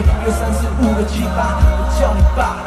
一、二、三、四、五、六、七、八，我叫你爸。